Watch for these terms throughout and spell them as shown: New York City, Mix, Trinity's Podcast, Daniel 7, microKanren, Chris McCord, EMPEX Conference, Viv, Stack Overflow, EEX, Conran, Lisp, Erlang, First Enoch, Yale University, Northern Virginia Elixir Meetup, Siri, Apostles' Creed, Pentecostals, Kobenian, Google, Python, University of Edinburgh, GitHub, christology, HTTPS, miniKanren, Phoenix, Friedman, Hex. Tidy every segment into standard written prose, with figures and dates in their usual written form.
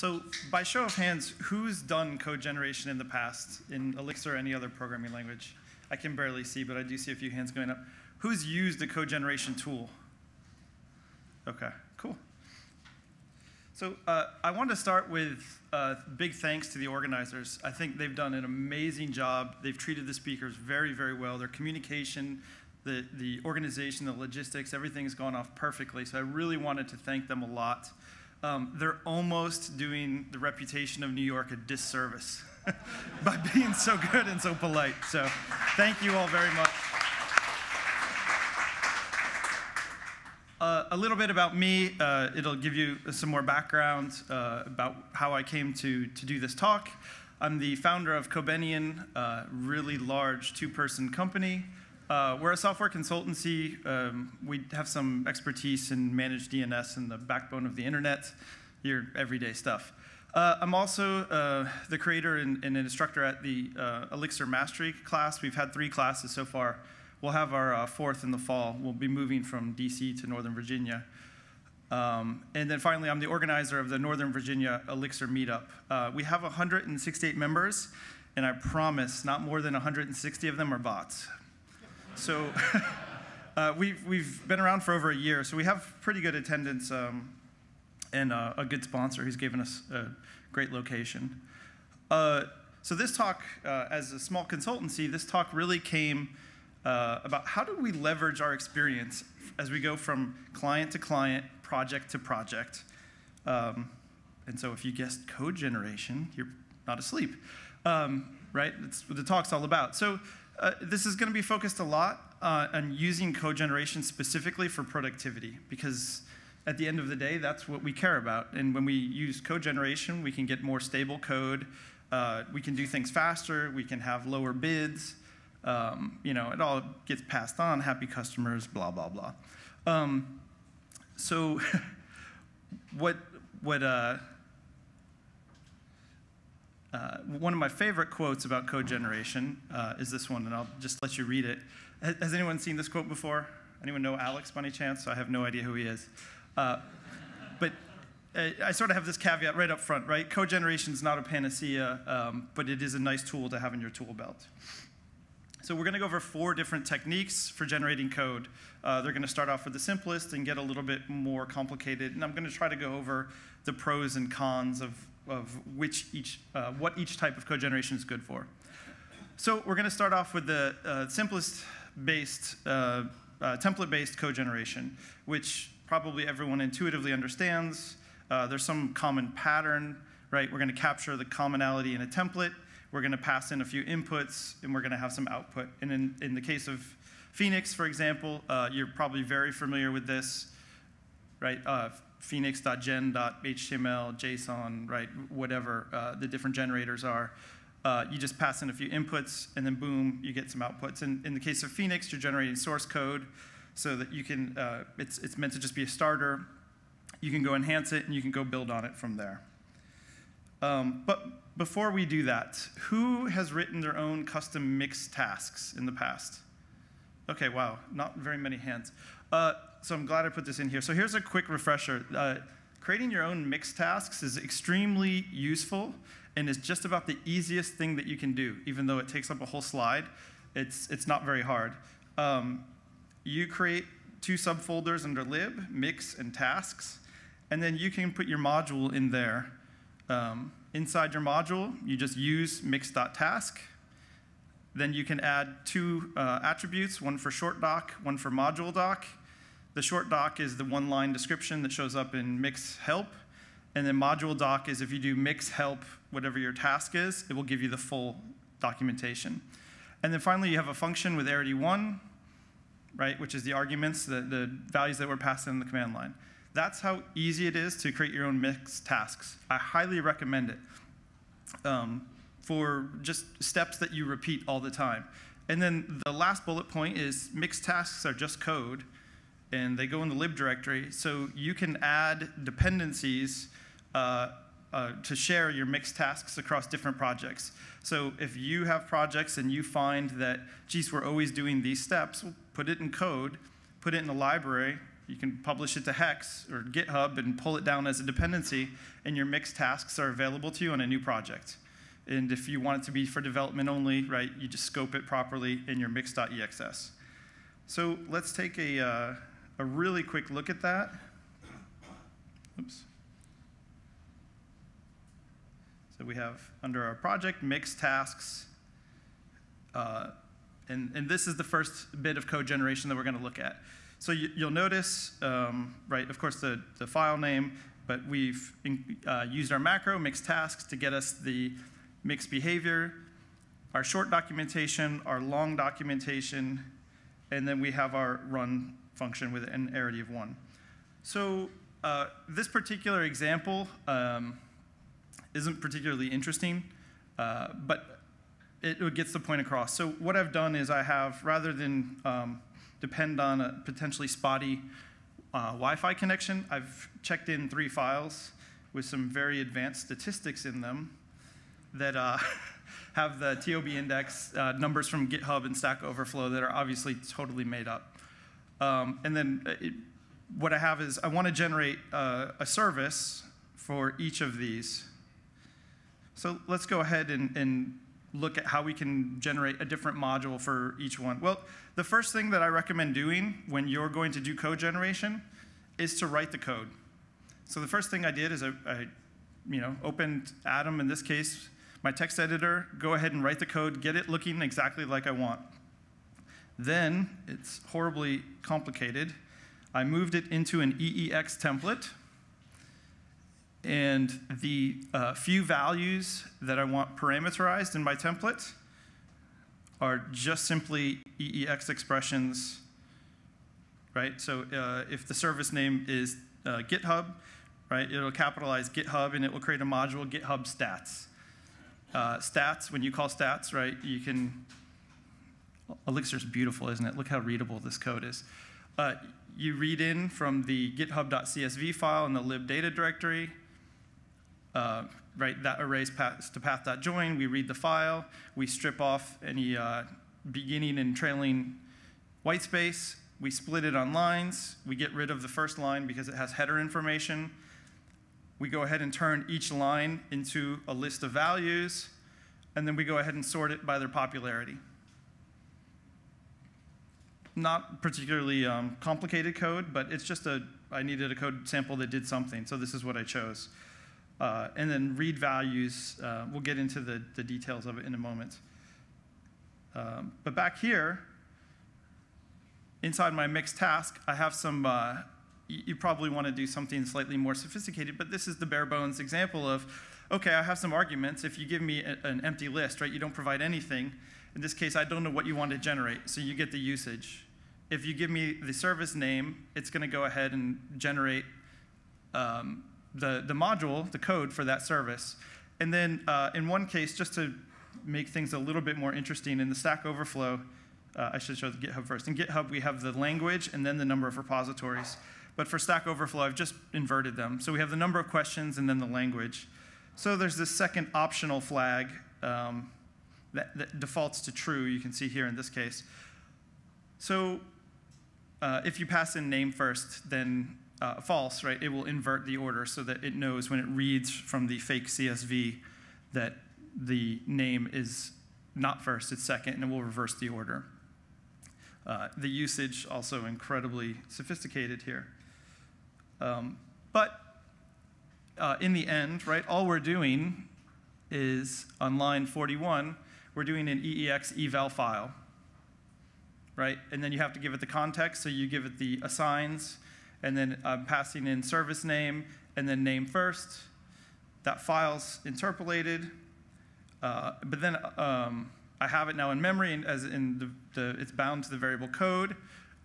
So by show of hands, who's done code generation in the past in Elixir or any other programming language? I can barely see, but I do see a few hands going up. Who's used a code generation tool? OK, cool. So I wanted to start with big thanks to the organizers. I think they've done an amazing job. They've treated the speakers very, very well. Their communication, the organization, the logistics, everything's gone off perfectly. So I really wanted to thank them a lot. They're almost doing the reputation of New York a disservice by being so good and so polite. So thank you all very much. A little bit about me. It'll give you some more background about how I came to do this talk. I'm the founder of Kobenian, a really large two-person company. We're a software consultancy. We have some expertise in managed DNS and the backbone of the internet, your everyday stuff. I'm also the creator and an instructor at the Elixir Mastery class. We've had 3 classes so far. We'll have our 4th in the fall. We'll be moving from DC to Northern Virginia. And then finally, I'm the organizer of the Northern Virginia Elixir Meetup. We have 168 members, and I promise not more than 160 of them are bots. So we've been around for over a year, so we have pretty good attendance and a good sponsor who's given us a great location. So this talk, as a small consultancy, this talk really came about how do we leverage our experience as we go from client to client, project to project. And so if you guessed code generation, you're not asleep, right? That's what the talk's all about. So this is going to be focused a lot on using code generation specifically for productivity, because at the end of the day, that's what we care about. And when we use code generation, we can get more stable code. We can do things faster. We can have lower bids. You know, it all gets passed on, happy customers, blah, blah, blah. So one of my favorite quotes about code generation is this one, and I'll just let you read it. Has anyone seen this quote before? Anyone know Alex by any chance? I have no idea who he is. But I sort of have this caveat right up front, right? Code generation is not a panacea, but it is a nice tool to have in your tool belt. So we're going to go over 4 different techniques for generating code. They're going to start off with the simplest and get a little bit more complicated. And I'm going to try to go over the pros and cons of what each type of code generation is good for. So we're going to start off with the template-based code generation, which probably everyone intuitively understands. There's some common pattern, right? We're going to capture the commonality in a template. We're going to pass in a few inputs, and we're going to have some output. And in the case of Phoenix, for example, you're probably very familiar with this, right? Phoenix.gen.html, JSON, right? Whatever the different generators are. You just pass in a few inputs, and then boom, you get some outputs. And in the case of Phoenix, you're generating source code so that you can, it's meant to just be a starter. You can go enhance it, and you can go build on it from there. But before we do that, who has written their own custom mixed tasks in the past? OK, wow, not very many hands. So I'm glad I put this in here. So here's a quick refresher. Creating your own mixed tasks is extremely useful, and it's just about the easiest thing that you can do. Even though it takes up a whole slide, it's not very hard. You create 2 subfolders under lib, mix and tasks, and then you can put your module in there. Inside your module, you just use mix.task. Then you can add 2 attributes, one for short doc, one for module doc. The short doc is the 1-line description that shows up in mix help. And then module doc is if you do mix help, whatever your task is, it will give you the full documentation. And then finally, you have a function with arity1, right, which is the arguments, the values that were passed in the command line. That's how easy it is to create your own mixed tasks. I highly recommend it for just steps that you repeat all the time. And then the last bullet point is mixed tasks are just code, and they go in the lib directory. So you can add dependencies to share your mixed tasks across different projects. So if you have projects and you find that, geez, we're always doing these steps, put it in code, put it in a library. You can publish it to Hex or GitHub and pull it down as a dependency, and your mixed tasks are available to you on a new project. And if you want it to be for development only, right, you just scope it properly in your mix.exs. So let's take a really quick look at that. Oops. So we have under our project mixed tasks, and this is the first bit of code generation that we're going to look at. So you'll notice, right, of course, the file name, but we've used our macro mixed tasks to get us the mixed behavior, our short documentation, our long documentation, and then we have our run function with an arity of 1. So this particular example isn't particularly interesting, but it gets the point across. So what I've done is I have, rather than depend on a potentially spotty Wi-Fi connection, I've checked in 3 files with some very advanced statistics in them that have the TIOBE index, numbers from GitHub and Stack Overflow that are obviously totally made up. And then what I have is I want to generate a service for each of these. So let's go ahead and look at how we can generate a different module for each one. Well, the first thing that I recommend doing when you're going to do code generation is to write the code. So the first thing I did is I opened Atom in this case, my text editor, go ahead and write the code, get it looking exactly like I want. Then, it's horribly complicated, I moved it into an EEX template, and the few values that I want parameterized in my template are just simply EEX expressions, right? So if the service name is GitHub, right, it'll capitalize GitHub, and it will create a module, GitHub stats. Stats, when you call stats, right, you can, Elixir's beautiful, isn't it? Look how readable this code is. You read in from the github.csv file in the lib data directory, right, that arrays paths to path.join, we read the file, we strip off any beginning and trailing white space, we split it on lines, we get rid of the first line because it has header information, we go ahead and turn each line into a list of values, and then we go ahead and sort it by their popularity. Not particularly complicated code, but it's just I needed a code sample that did something, so this is what I chose. And then read values, we'll get into the details of it in a moment. But back here, inside my mixed task, I have some, you probably want to do something slightly more sophisticated, but this is the bare bones example of, okay, I have some arguments. If you give me an empty list, right, you don't provide anything. In this case, I don't know what you want to generate, so you get the usage. If you give me the service name, it's going to go ahead and generate the module, the code for that service. And then in one case, just to make things a little bit more interesting, in the Stack Overflow, I should show the GitHub first. In GitHub, we have the language and then the number of repositories. But for Stack Overflow, I've just inverted them. So we have the number of questions and then the language. So there's this second optional flag that defaults to true, you can see here in this case. So if you pass in name first, then false, right? It will invert the order so that it knows when it reads from the fake CSV that the name is not first, it's second, and it will reverse the order. The usage also incredibly sophisticated here. But in the end, right, all we're doing is on line 41, we're doing an EEX eval file, right? And then you have to give it the context, so you give it the assigns, and then I'm passing in service name, and then name first. That file's interpolated, but then I have it now in memory, and as in it's bound to the variable code.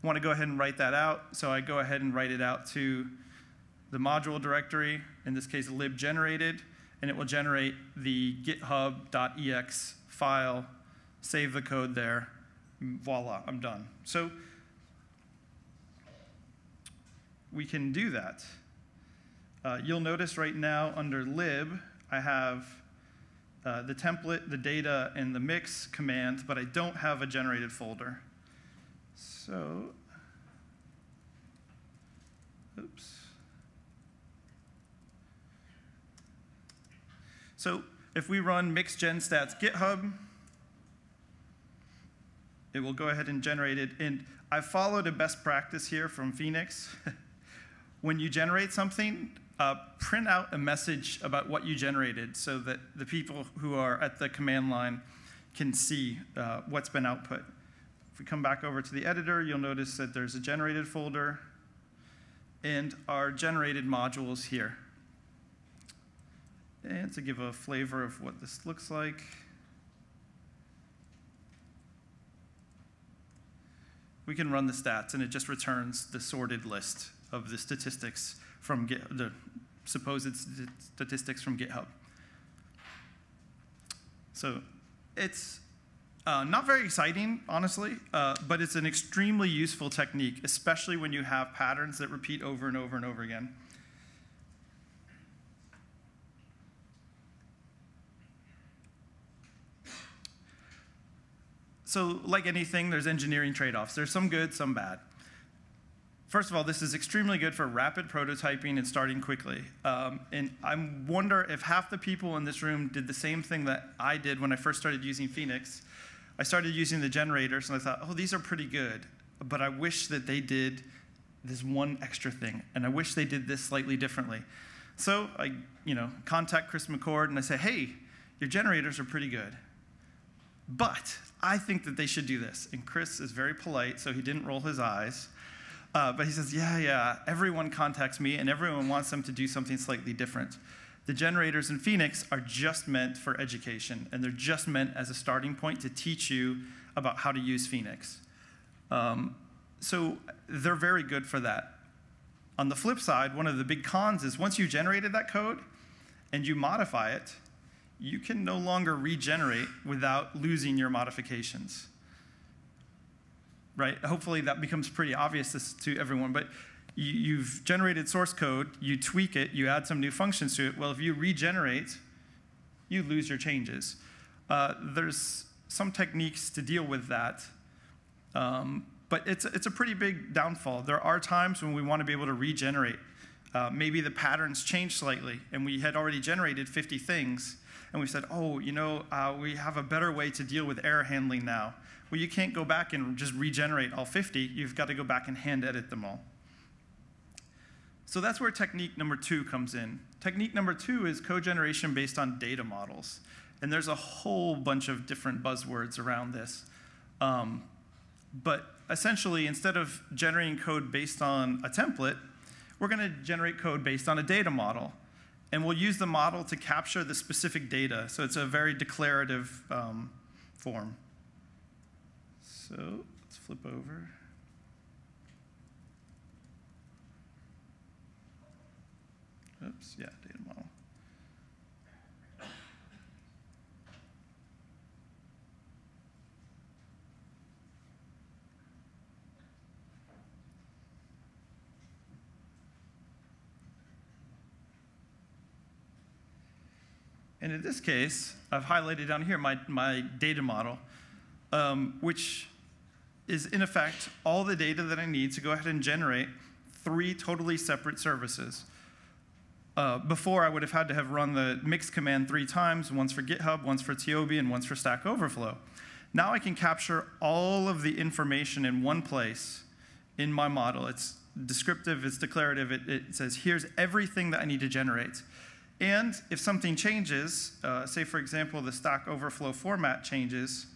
I want to go ahead and write that out, so I go ahead and write it out to the module directory, in this case lib generated, and it will generate the github.ex file, save the code there, voila, I'm done. So we can do that. You'll notice right now under lib, I have the template, the data, and the mix command, but I don't have a generated folder. So Oops. So if we run mix gen stats GitHub, it will go ahead and generate it. And I followed a best practice here from Phoenix. When you generate something, print out a message about what you generated so that the people who are at the command line can see what's been output. If we come back over to the editor, you'll notice that there's a generated folder and our generated modules here. And to give a flavor of what this looks like, we can run the stats, and it just returns the sorted list of the statistics from the supposed statistics from GitHub. So it's not very exciting, honestly, but it's an extremely useful technique, especially when you have patterns that repeat over and over and over again. So like anything, there's engineering trade-offs. There's some good, some bad. First of all, this is extremely good for rapid prototyping and starting quickly. And I wonder if half the people in this room did the same thing that I did when I first started using Phoenix. I started using the generators, and I thought, oh, these are pretty good. But I wish that they did this one extra thing, and I wish they did this slightly differently. So I contact Chris McCord, and I say, hey, your generators are pretty good. But I think that they should do this. And Chris is very polite, so he didn't roll his eyes. But he says, yeah, everyone contacts me, and everyone wants them to do something slightly different. The generators in Phoenix are just meant for education, and they're just meant as a starting point to teach you about how to use Phoenix. So they're very good for that. On the flip side, one of the big cons is once you generated that code and you modify it, you can no longer regenerate without losing your modifications. Right? Hopefully that becomes pretty obvious to everyone, but you've generated source code, you tweak it, you add some new functions to it. Well, if you regenerate, you lose your changes. There's some techniques to deal with that, but it's a pretty big downfall. There are times when we want to be able to regenerate. Maybe the patterns change slightly, and we had already generated 50 things. And we said, oh, we have a better way to deal with error handling now. Well, you can't go back and just regenerate all 50. You've got to go back and hand edit them all. So that's where technique number two comes in. Technique number two is co-generation based on data models. And there's a whole bunch of different buzzwords around this. But essentially, instead of generating code based on a template, we're going to generate code based on a data model. And we'll use the model to capture the specific data. So it's a very declarative form. So let's flip over. Oops, yeah, data model. And in this case, I've highlighted down here my data model, which is, in effect, all the data that I need to go ahead and generate three totally separate services. Before, I would have had to have run the mix command three times, once for GitHub, once for TIOBE, and once for Stack Overflow. Now I can capture all of the information in one place in my model. It's descriptive, it's declarative, it says, here's everything that I need to generate. And if something changes, say, for example, the Stack Overflow format changes,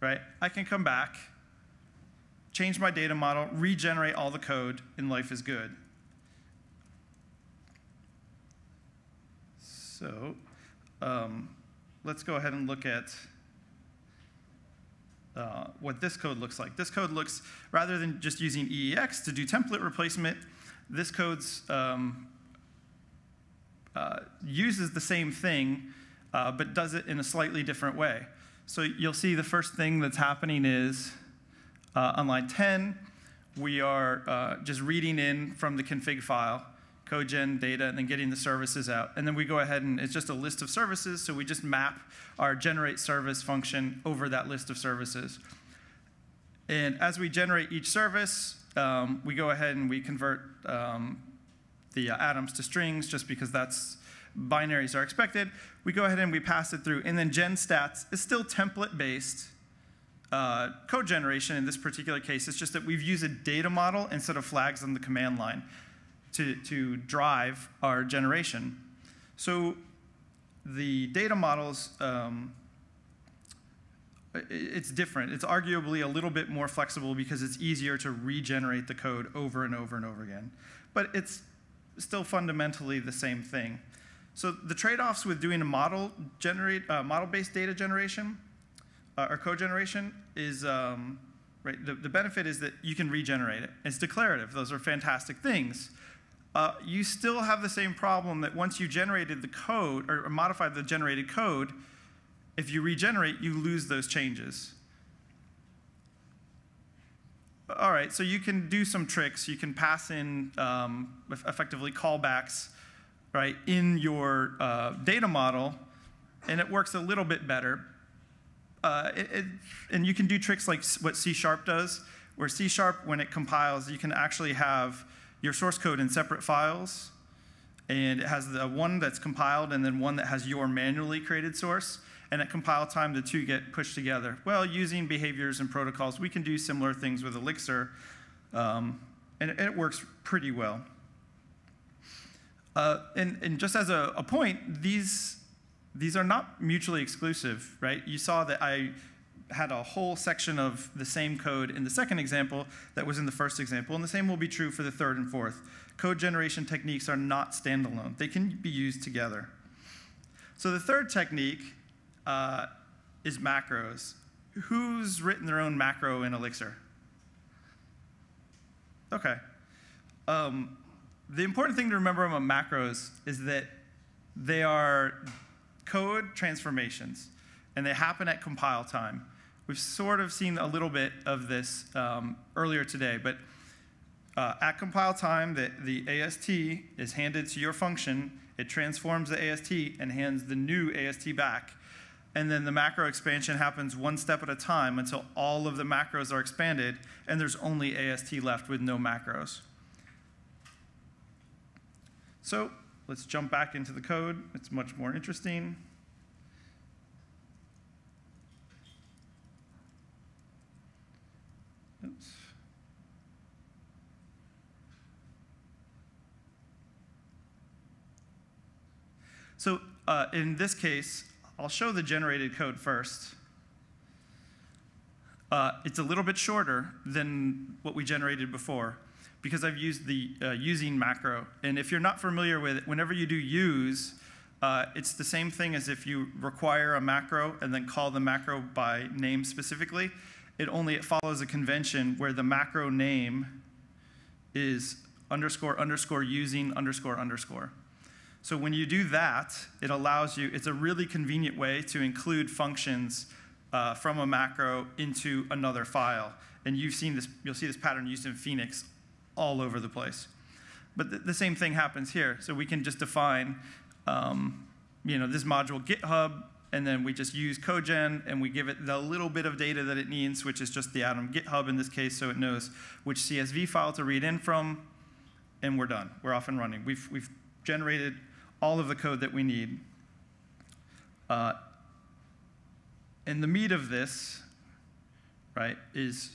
right? I can come back, change my data model, regenerate all the code, and life is good. So let's go ahead and look at what this code looks like. This code looks, rather than just using EEX to do template replacement, this code's uses the same thing, but does it in a slightly different way. So you'll see the first thing that's happening is on line 10, we are just reading in from the config file, cogen data, and then getting the services out. And then we go ahead and it's just a list of services, so we just map our generate service function over that list of services. And as we generate each service, we go ahead and we convert the atoms to strings just because that's binaries are expected. We go ahead and we pass it through. And then genstats is still template-based code generation in this particular case. It's just that we've used a data model instead of flags on the command line to drive our generation. So the data models, it's different. It's arguably a little bit more flexible because it's easier to regenerate the code over and over and over again. But it's still fundamentally the same thing. So the trade-offs with doing a model-based data generation or code generation is right. The benefit is that you can regenerate it. It's declarative. Those are fantastic things. You still have the same problem that once you generated the code or modified the generated code, if you regenerate, you lose those changes. All right, so you can do some tricks. You can pass in effectively callbacks, right, in your data model, and it works a little bit better. And you can do tricks like what C# does, where C#, when it compiles, you can actually have your source code in separate files, and it has the one that's compiled and then one that has your manually created source. And at compile time, the two get pushed together. Well, using behaviors and protocols, we can do similar things with Elixir, and it works pretty well. And just as a point, these are not mutually exclusive, right? You saw that I had a whole section of the same code in the second example that was in the first example, and the same will be true for the third and fourth. Code generation techniques are not standalone. They can be used together. So the third technique is macros. Who's written their own macro in Elixir? Okay. The important thing to remember about macros is that they are code transformations, and they happen at compile time. We've sort of seen a little bit of this earlier today, but at compile time, the AST is handed to your function. It transforms the AST and hands the new AST back. And then the macro expansion happens one step at a time until all of the macros are expanded, and there's only AST left with no macros. So let's jump back into the code. It's much more interesting. Oops. So in this case, I'll show the generated code first. It's a little bit shorter than what we generated before because I've used the using macro. And if you're not familiar with it, whenever you do use, it's the same thing as if you require a macro and then call the macro by name specifically. It follows a convention where the macro name is underscore, underscore, using, underscore, underscore. So when you do that, it allows you, it's a really convenient way to include functions from a macro into another file. And you've seen this, you'll see this pattern used in Phoenix all over the place. But the same thing happens here. So we can just define, you know, this module GitHub, and then we just use CodeGen, and we give it the little bit of data that it needs, which is just the atom GitHub in this case, so it knows which CSV file to read in from, and we're done. We're off and running. We've generated all of the code that we need. And the meat of this, right, is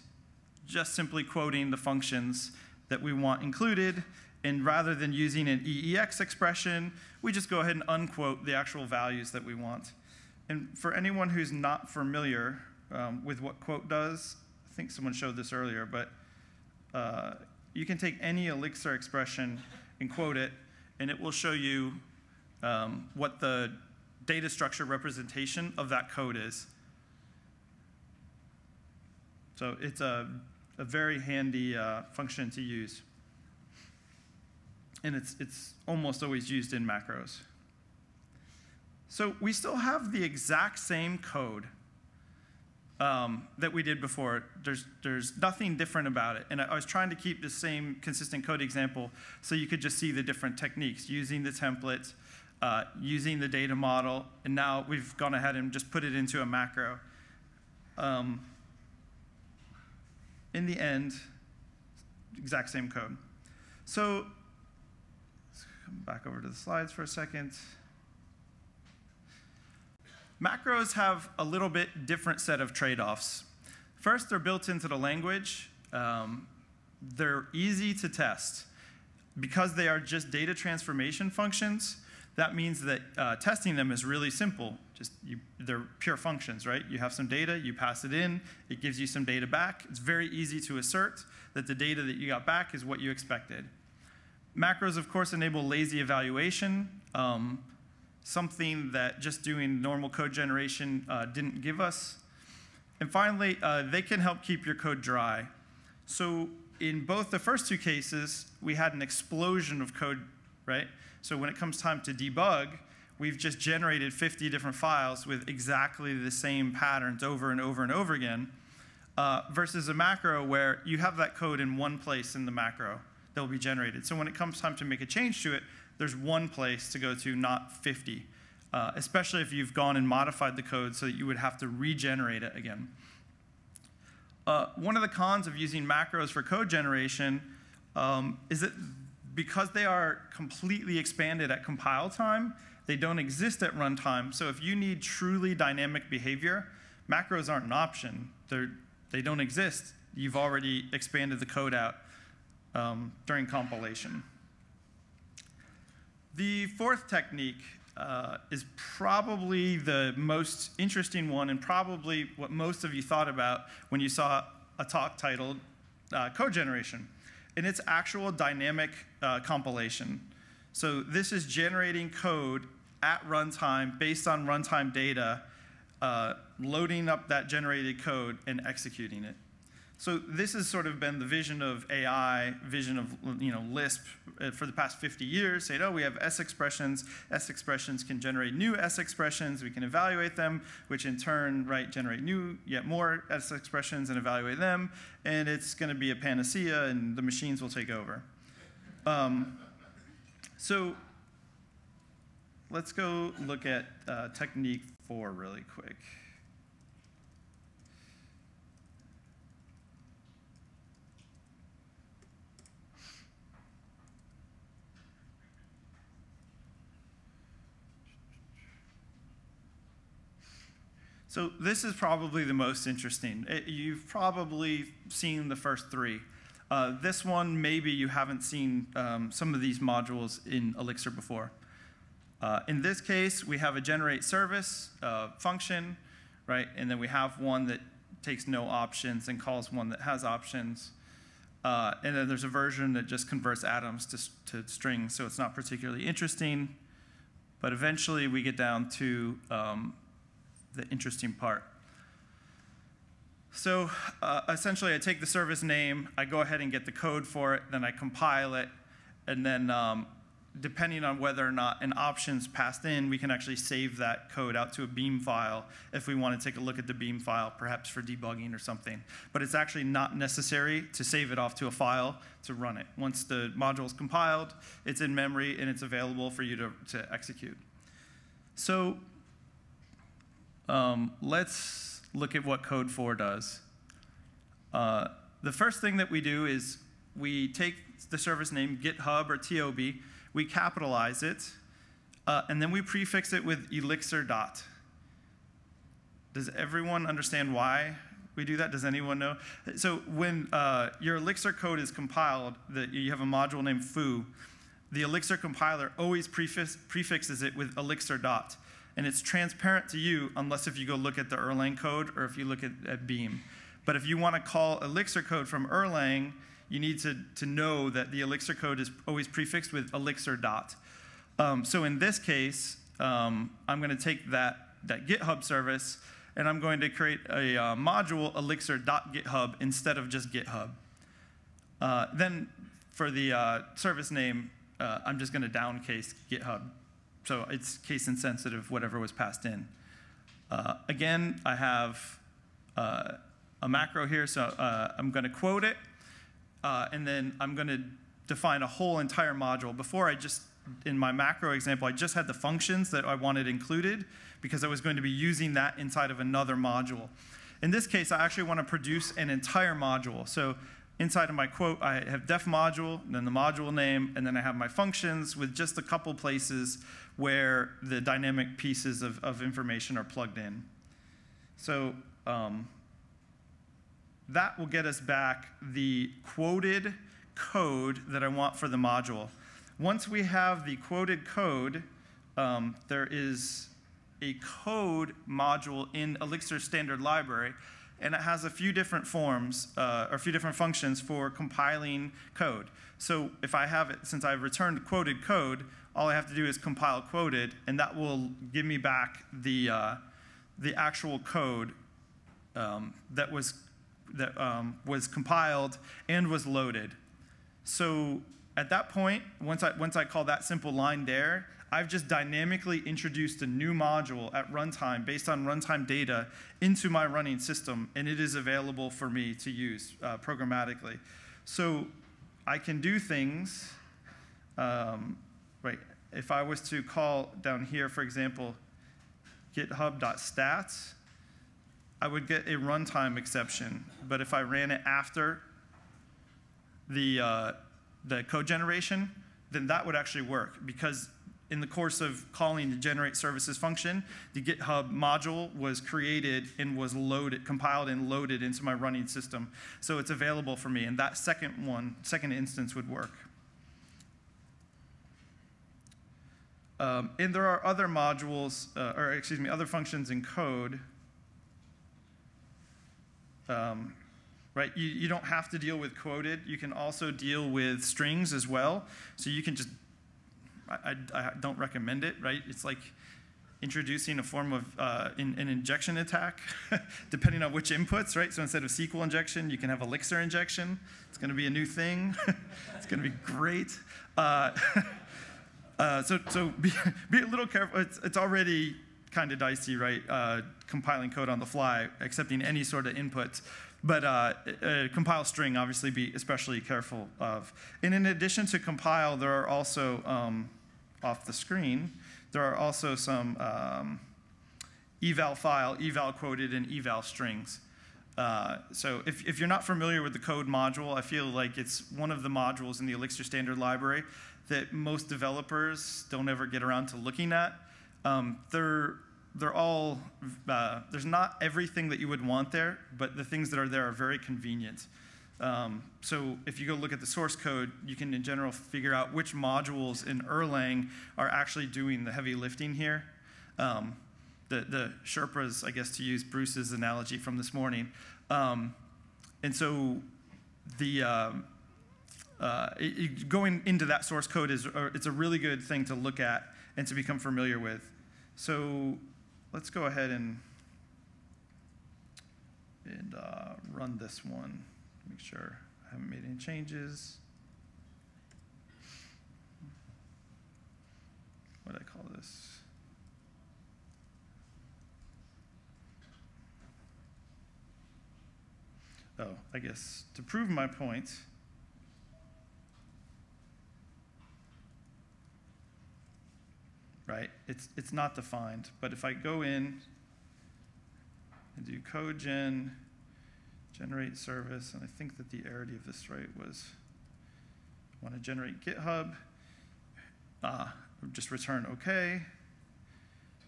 just simply quoting the functions that we want included. And rather than using an EEX expression, we just go ahead and unquote the actual values that we want. And for anyone who's not familiar with what quote does, I think someone showed this earlier, but you can take any Elixir expression and quote it, and it will show you what the data structure representation of that code is. So it's a very handy function to use. And it's almost always used in macros. So we still have the exact same code that we did before. There's nothing different about it. And I was trying to keep the same consistent code example so you could just see the different techniques, using the template, using the data model, and now we've gone ahead and just put it into a macro. In the end, exact same code. So let's come back over to the slides for a second. Macros have a little bit different set of trade-offs. First, they're built into the language. They're easy to test. Because they are just data transformation functions, that means that testing them is really simple. They're pure functions, right? You have some data, you pass it in, it gives you some data back. It's very easy to assert that the data that you got back is what you expected. Macros, of course, enable lazy evaluation. Something that just doing normal code generation didn't give us. And finally, they can help keep your code dry. So in both the first two cases, we had an explosion of code, right? So when it comes time to debug, we've just generated 50 different files with exactly the same patterns over and over and over again, versus a macro where you have that code in one place in the macro that will be generated. So when it comes time to make a change to it, there's one place to go to, not 50, especially if you've gone and modified the code so that you would have to regenerate it again. One of the cons of using macros for code generation is that because they are completely expanded at compile time, they don't exist at runtime. So if you need truly dynamic behavior, macros aren't an option. They don't exist. You've already expanded the code out during compilation. The fourth technique is probably the most interesting one and probably what most of you thought about when you saw a talk titled Code Generation. And it's actual dynamic compilation. So this is generating code at runtime based on runtime data, loading up that generated code and executing it. So this has sort of been the vision of AI, vision of Lisp for the past 50 years, saying, oh, we have S expressions. S expressions can generate new S expressions. We can evaluate them, which in turn, right, generate new, yet more S expressions and evaluate them. And it's going to be a panacea, and the machines will take over. So let's go look at technique 4 really quick. So this is probably the most interesting. You've probably seen the first three. This one, maybe you haven't seen some of these modules in Elixir before. In this case, we have a generate service function, right? And then we have one that takes no options and calls one that has options. And then there's a version that just converts atoms to strings, so it's not particularly interesting. But eventually, we get down to the interesting part. So essentially, I take the service name, I go ahead and get the code for it, then I compile it, and then depending on whether or not an option's passed in, we can actually save that code out to a Beam file if we want to take a look at the Beam file, perhaps for debugging or something. But it's actually not necessary to save it off to a file to run it. Once the module's compiled, it's in memory, and it's available for you to execute. So let's look at what Code 4 does. The first thing that we do is we take the service name GitHub or TIOBE, we capitalize it, and then we prefix it with Elixir . Does everyone understand why we do that? Does anyone know? So when your Elixir code is compiled, you have a module named foo, the Elixir compiler always prefixes it with Elixir . And it's transparent to you unless if you go look at the Erlang code or if you look at Beam. But if you want to call Elixir code from Erlang, you need to know that the Elixir code is always prefixed with Elixir . So in this case, I'm going to take that GitHub service, and I'm going to create a module elixir.github instead of just GitHub. Then for the service name, I'm just going to downcase GitHub. So it's case insensitive, whatever was passed in. Again, I have a macro here, so I'm going to quote it. And then I'm going to define a whole entire module. Before, in my macro example, I just had the functions that I wanted included because I was going to be using that inside of another module. In this case, I actually want to produce an entire module. So Inside of my quote, I have def module, then the module name, and then I have my functions with just a couple places where the dynamic pieces of information are plugged in. So that will get us back the quoted code that I want for the module. Once we have the quoted code, there is a code module in Elixir Standard Library, and it has a few different forms, or a few different functions for compiling code. So if I have it, since I've returned quoted code, all I have to do is compile quoted, and that will give me back the actual code that was compiled and was loaded. So at that point, once I call that simple line there, I've just dynamically introduced a new module at runtime based on runtime data into my running system, and it is available for me to use programmatically. So I can do things, right? If I was to call down here, for example, github.stats, I would get a runtime exception. But if I ran it after the code generation, then that would actually work, because in the course of calling the generate services function, the GitHub module was created and was loaded, compiled and loaded into my running system. So it's available for me, and that second instance would work. And there are other modules, other functions in code. Right, you don't have to deal with quoted. You can also deal with strings as well. So you can just, I don't recommend it, right? It's like introducing a form of an injection attack, depending on which inputs, right? So instead of SQL injection, you can have Elixir injection. It's going to be a new thing. It's going to be great. So be a little careful. It's already kind of dicey, right? Compiling code on the fly, accepting any sort of input. But compile string, obviously, be especially careful of. And in addition to compile, there are also, off the screen, there are also some eval file, eval quoted, and eval strings. So if you're not familiar with the code module, I feel like it's one of the modules in the Elixir Standard Library that most developers don't ever get around to looking at. They're all, there's not everything that you would want there, but the things that are there are very convenient. So if you go look at the source code, you can in general figure out which modules in Erlang are actually doing the heavy lifting here. The Sherpas, I guess, to use Bruce's analogy from this morning. And so the going into that source code it's a really good thing to look at and to become familiar with. So let's go ahead and run this one. Make sure I haven't made any changes. What do I call this? Oh, I guess to prove my point, right? It's not defined, but if I go in and do code gen, generate service, and I think that the arity of this right was I want to generate GitHub, just return OK.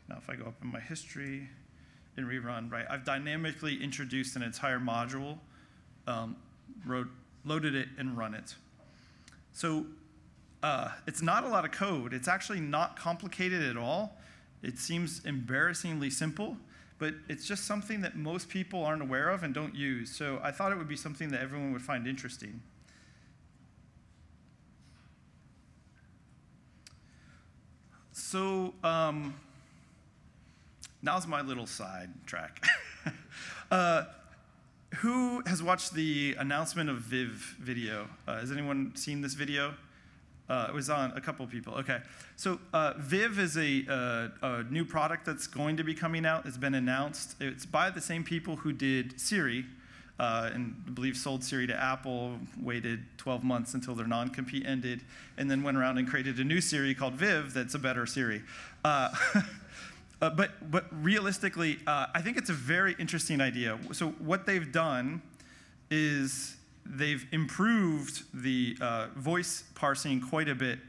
Now if I go up in my history and rerun, right, I've dynamically introduced an entire module, loaded it and run it. So it's not a lot of code. It's actually not complicated at all. It seems embarrassingly simple, but it's just something that most people aren't aware of and don't use. So I thought it would be something that everyone would find interesting. So now's my little side track. Who has watched the announcement of Viv video? Has anyone seen this video? It was on a couple people. Okay, so Viv is a new product that's going to be coming out. It's been announced. It's by the same people who did Siri, and I believe sold Siri to Apple, waited 12 months until their non-compete ended, and then went around and created a new Siri called Viv that's a better Siri. But realistically, I think it's a very interesting idea. So what they've done is they've improved the voice parsing quite a bit,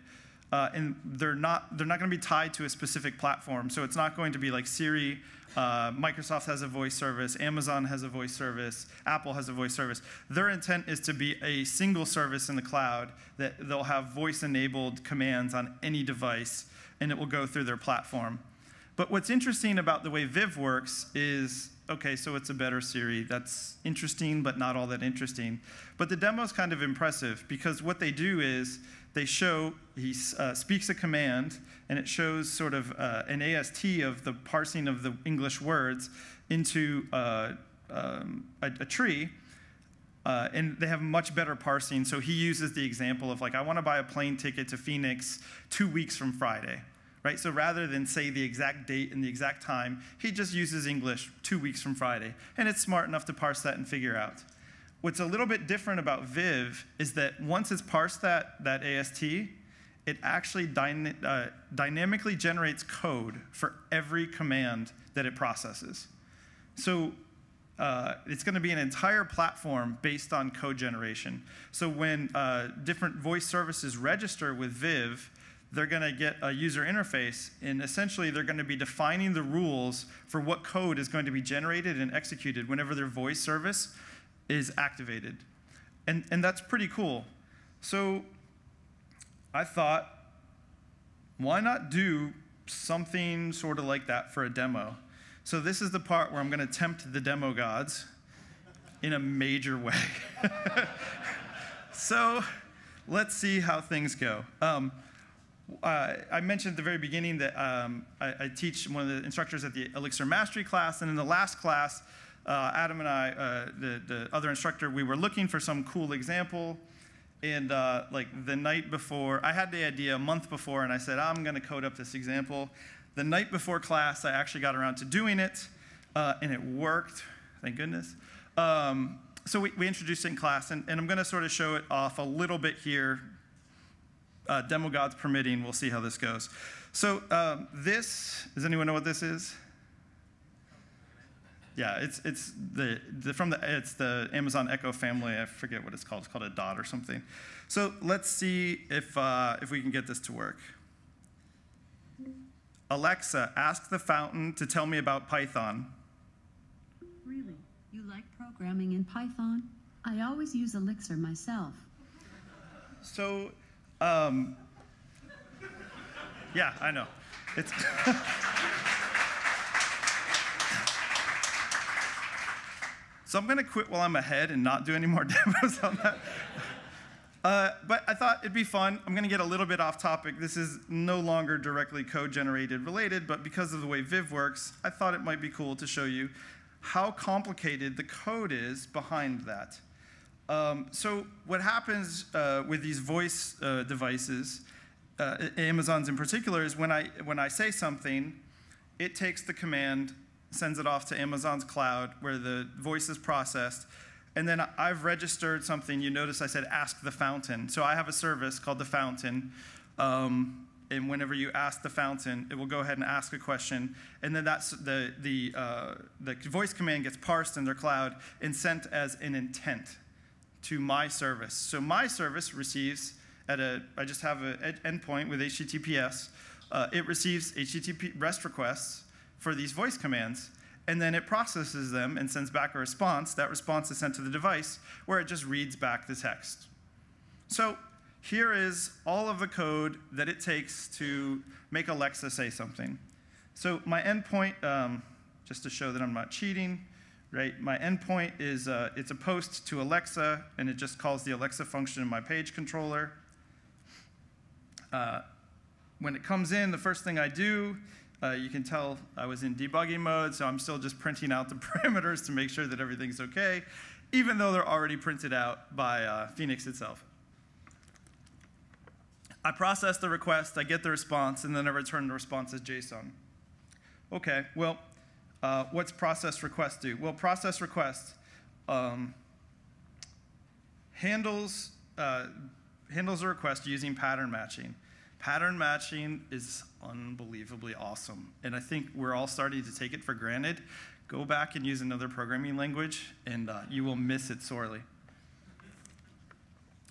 and they're not going to be tied to a specific platform. So it's not going to be like Siri. Microsoft has a voice service. Amazon has a voice service. Apple has a voice service. Their intent is to be a single service in the cloud that they'll have voice-enabled commands on any device, and it will go through their platform. But what's interesting about the way Viv works is, okay, so it's a better Siri. That's interesting, but not all that interesting. But the demo's kind of impressive, because what they do is they show, he speaks a command, and it shows sort of an AST of the parsing of the English words into a tree, and they have much better parsing. So he uses the example of, like, I want to buy a plane ticket to Phoenix 2 weeks from Friday. Right? So rather than say the exact date and the exact time, he just uses English 2 weeks from Friday. And it's smart enough to parse that and figure out. What's a little bit different about Viv is that once it's parsed that AST, it actually dynamically generates code for every command that it processes. So it's going to be an entire platform based on code generation. So when different voice services register with Viv, they're going to get a user interface, and essentially they're going to be defining the rules for what code is going to be generated and executed whenever their voice service is activated. And that's pretty cool. So I thought, why not do something sort of like that for a demo? So this is the part where I'm going to tempt the demo gods in a major way. So let's see how things go. I mentioned at the very beginning that I teach one of the instructors at the Elixir Mastery class, and in the last class, Adam and I, the other instructor, we were looking for some cool example, and like the night before, I had the idea a month before, and I said, I'm going to code up this example. The night before class, I actually got around to doing it, and it worked, thank goodness. So we introduced it in class, and I'm going to sort of show it off a little bit here. Demo gods permitting, we'll see how this goes. So this, does anyone know what this is? Yeah, it's the Amazon Echo family. I forget what it's called. It's called a dot or something. So let's see if we can get this to work. Alexa, ask the fountain to tell me about Python. Really? You like programming in Python? I always use Elixir myself. So. Yeah, I know. It's so I'm going to quit while I'm ahead and not do any more demos on that. But I thought it'd be fun. I'm going to get a little bit off topic. This is no longer directly code-generated related, but because of the way Viv works, I thought it might be cool to show you how complicated the code is behind that. So what happens with these voice devices, Amazon's in particular, is when I say something, it takes the command, sends it off to Amazon's cloud where the voice is processed, and then I've registered something. You notice I said ask the fountain. So I have a service called the fountain, and whenever you ask the fountain, it will go ahead and ask a question, and then that's the voice command gets parsed in their cloud and sent as an intent to my service. So my service receives at I just have an endpoint with HTTPS. It receives HTTP REST requests for these voice commands, and then it processes them and sends back a response. That response is sent to the device, where it just reads back the text. So here is all of the code that it takes to make Alexa say something. So my endpoint, just to show that I'm not cheating, right? My endpoint is it's a post to Alexa, and it just calls the Alexa function in my page controller. When it comes in, the first thing I do, you can tell I was in debugging mode, so I'm still just printing out the parameters to make sure that everything's OK, even though they're already printed out by Phoenix itself. I process the request, I get the response, and then I return the response as JSON. OK, well. What's process request do? Well, process request handles a request using pattern matching. Pattern matching is unbelievably awesome, and I think we're all starting to take it for granted. Go back and use another programming language, and you will miss it sorely.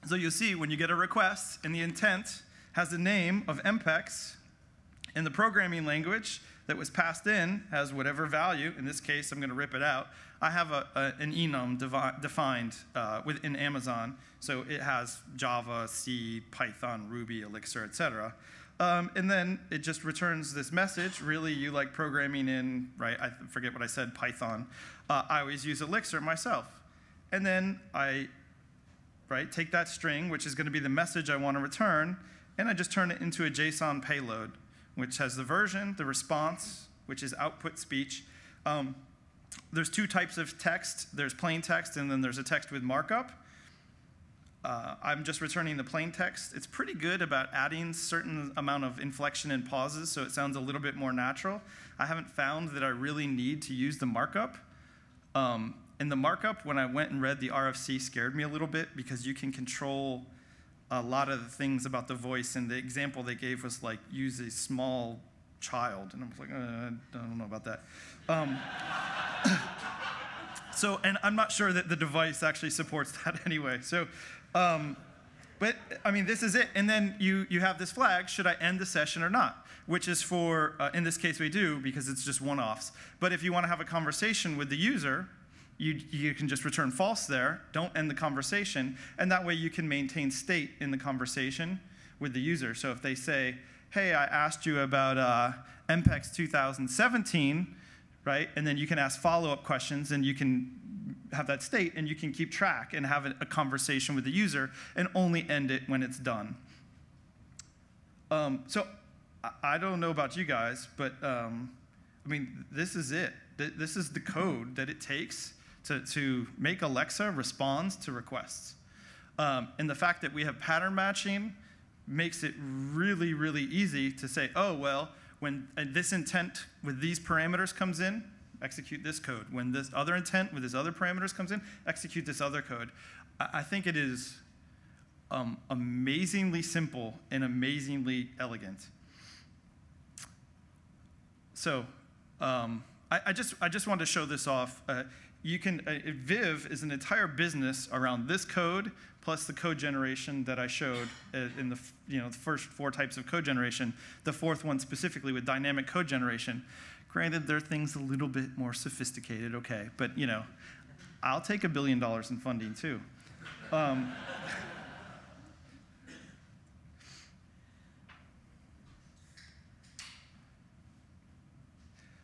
So you see when you get a request, and the intent has the name of MPEX, and the programming language that was passed in has whatever value. In this case, I'm going to rip it out. I have an enum defined within Amazon, so it has Java, C, Python, Ruby, Elixir, etc. And then it just returns this message. Really, you like programming in, right? I forget what I said, Python. I always use Elixir myself. And then I take that string, which is going to be the message I want to return, and I just turn it into a JSON payload, which has the version, the response, which is output speech. There's two types of text. There's plain text, and then there's a text with markup. I'm just returning the plain text. It's pretty good about adding certain amount of inflection and pauses, so it sounds a little bit more natural. I haven't found that I really need to use the markup. And the markup, when I went and read the RFC, scared me a little bit, because you can control a lot of the things about the voice. And the example they gave was like, use a small child. And I was like, I don't know about that. So, and I'm not sure that the device actually supports that anyway. So, but I mean, this is it. And then you have this flag, should I end the session or not? Which is for, in this case we do, because it's just one-offs. But if you want to have a conversation with the user, you can just return false there, don't end the conversation. And that way you can maintain state in the conversation with the user. So if they say, hey, I asked you about MPEX 2017, right? And then you can ask follow-up questions, and you can have that state, and you can keep track and have a conversation with the user and only end it when it's done. So I don't know about you guys, but I mean, this is it. This is the code that it takes to make Alexa respond to requests. And the fact that we have pattern matching makes it really, really easy to say, oh, well, when this intent with these parameters comes in, execute this code. When this other intent with this other parameters comes in, execute this other code. I think it is amazingly simple and amazingly elegant. So I just wanted to show this off. You can Viv is an entire business around this code plus the code generation that I showed in the the first four types of code generation. The fourth one specifically with dynamic code generation. Granted, there are things a little bit more sophisticated, okay, but I'll take $1 billion in funding too.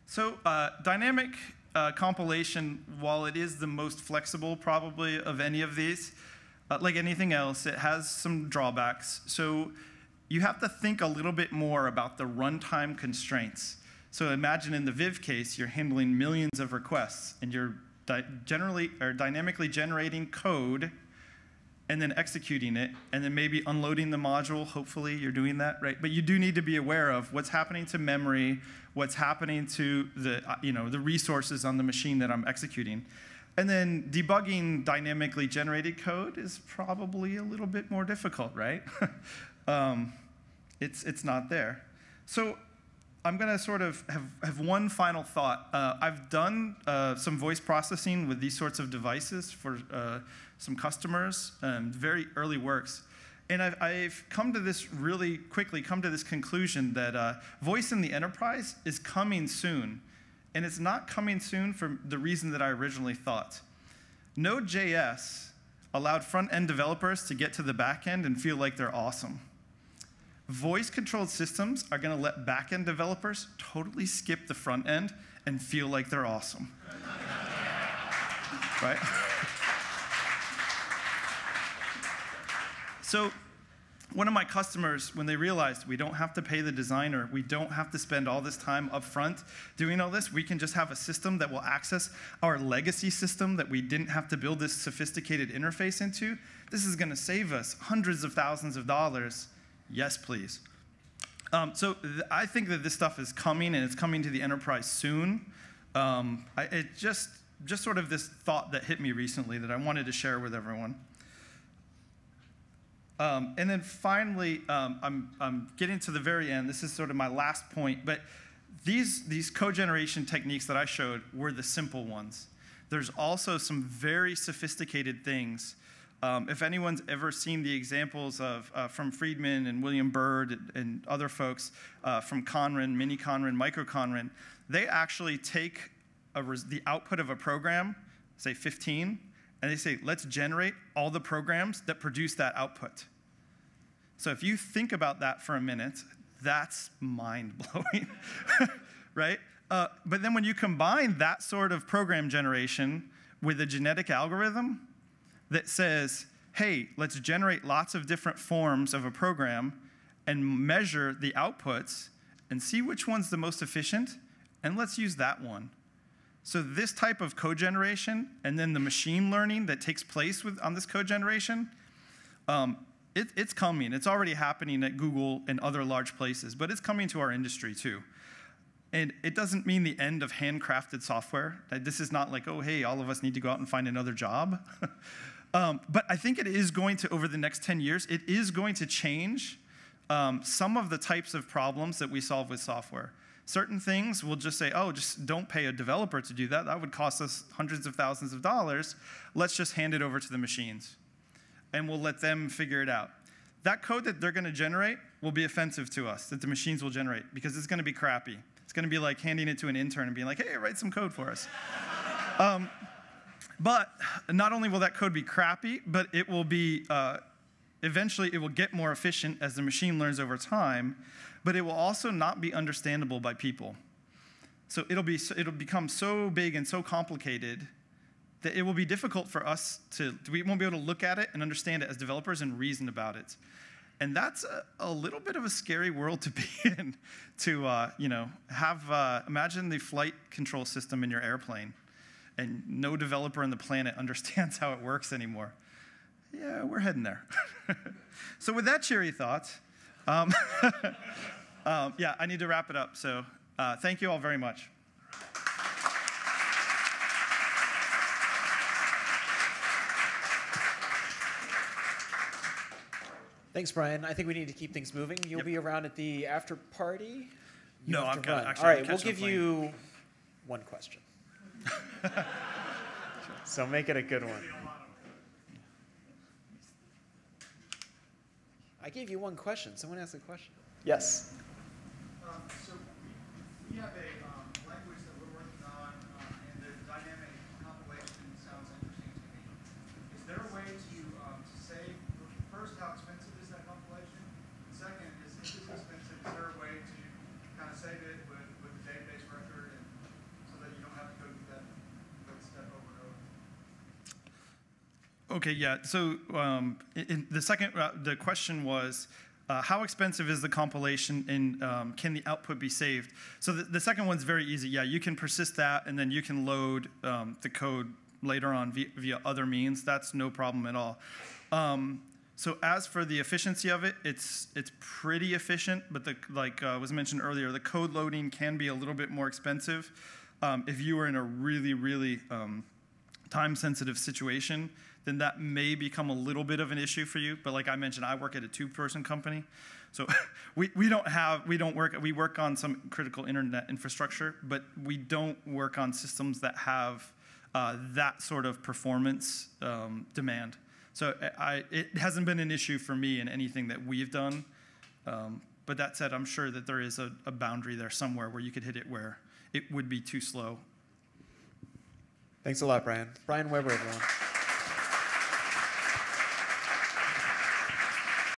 So dynamic compilation, while it is the most flexible probably of any of these, like anything else, it has some drawbacks. So you have to think a little bit more about the runtime constraints. So imagine in the Viv case, you're handling millions of requests, and you're dynamically generating code and then executing it, and then maybe unloading the module. Hopefully you're doing that, right? But you do need to be aware of what's happening to memory, what's happening to the, the resources on the machine that I'm executing. And then debugging dynamically generated code is probably a little bit more difficult, right? It's not there. So I'm going to sort of have one final thought. I've done some voice processing with these sorts of devices for some customers, very early works. And I've come to this really quickly, come to this conclusion that voice in the enterprise is coming soon. And it's not coming soon for the reason that I originally thought. Node.js allowed front-end developers to get to the back-end and feel like they're awesome. Voice-controlled systems are going to let back-end developers totally skip the front-end and feel like they're awesome. Right? So one of my customers, when they realized we don't have to pay the designer, we don't have to spend all this time up front doing all this, we can just have a system that will access our legacy system that we didn't have to build this sophisticated interface into. This is going to save us hundreds of thousands of dollars. Yes, please. So I think that this stuff is coming, and it's coming to the enterprise soon. It's just sort of this thought that hit me recently that I wanted to share with everyone. And then finally, I'm getting to the very end. This is sort of my last point. But these code generation techniques that I showed were the simple ones. There's also some very sophisticated things If anyone's ever seen the examples of, from Friedman and William Byrd and other folks from Conran, miniKanren, microKanren, they actually take the output of a program, say 15, and they say, let's generate all the programs that produce that output. So if you think about that for a minute, that's mind-blowing, right? But then when you combine that sort of program generation with a genetic algorithm that says, hey, let's generate lots of different forms of a program and measure the outputs and see which one's the most efficient, and let's use that one. So this type of code generation and then the machine learning that takes place on this code generation, it's coming. It's already happening at Google and other large places, but it's coming to our industry too. And it doesn't mean the end of handcrafted software. This is not like, oh, hey, all of us need to go out and find another job. But I think it is going to, over the next 10 years, it is going to change some of the types of problems that we solve with software. Certain things we'll just say, oh, just don't pay a developer to do that. That would cost us hundreds of thousands of dollars. Let's just hand it over to the machines, and we'll let them figure it out. That code that they're going to generate will be offensive to us, that the machines will generate, because it's going to be crappy. It's going to be like handing it to an intern and being like, hey, write some code for us. But not only will that code be crappy, but it will be, eventually it will get more efficient as the machine learns over time, but it will also not be understandable by people. So it'll become so big and so complicated that it will be difficult for us to, we won't be able to look at it and understand it as developers and reason about it. And that's a little bit of a scary world to be in, to you know, have, imagine the flight control system in your airplane, and no developer on the planet understands how it works anymore. Yeah, we're heading there. So with that cheery thought, yeah, I need to wrap it up. So thank you all very much. Thanks, Brian. I think we need to keep things moving. You'll be around at the after party? No, I've got actually. All right, we'll give you one question. So make it a good one. I gave you one question. Someone asked a question. Yes. So we have a language that we're working on, and the dynamic compilation sounds interesting to me. Is there a way to say, first, how expensive is that compilation? And second, if it's expensive, is there a way to kind of save it with the database record and so that you don't have to go through that step over and over? Okay, yeah. So the question was, how expensive is the compilation, and can the output be saved? So the second one's very easy. Yeah, you can persist that, and then you can load the code later on via other means. That's no problem at all. So as for the efficiency of it, it's pretty efficient, but like was mentioned earlier, the code loading can be a little bit more expensive. If you are in a really, really time-sensitive situation, then that may become a little bit of an issue for you. But like I mentioned, I work at a two-person company, so we work on some critical internet infrastructure, but we don't work on systems that have that sort of performance demand. So it hasn't been an issue for me in anything that we've done. But that said, I'm sure that there is a boundary there somewhere where you could hit it where it would be too slow. Thanks a lot, Brian. Brian Weber, everyone.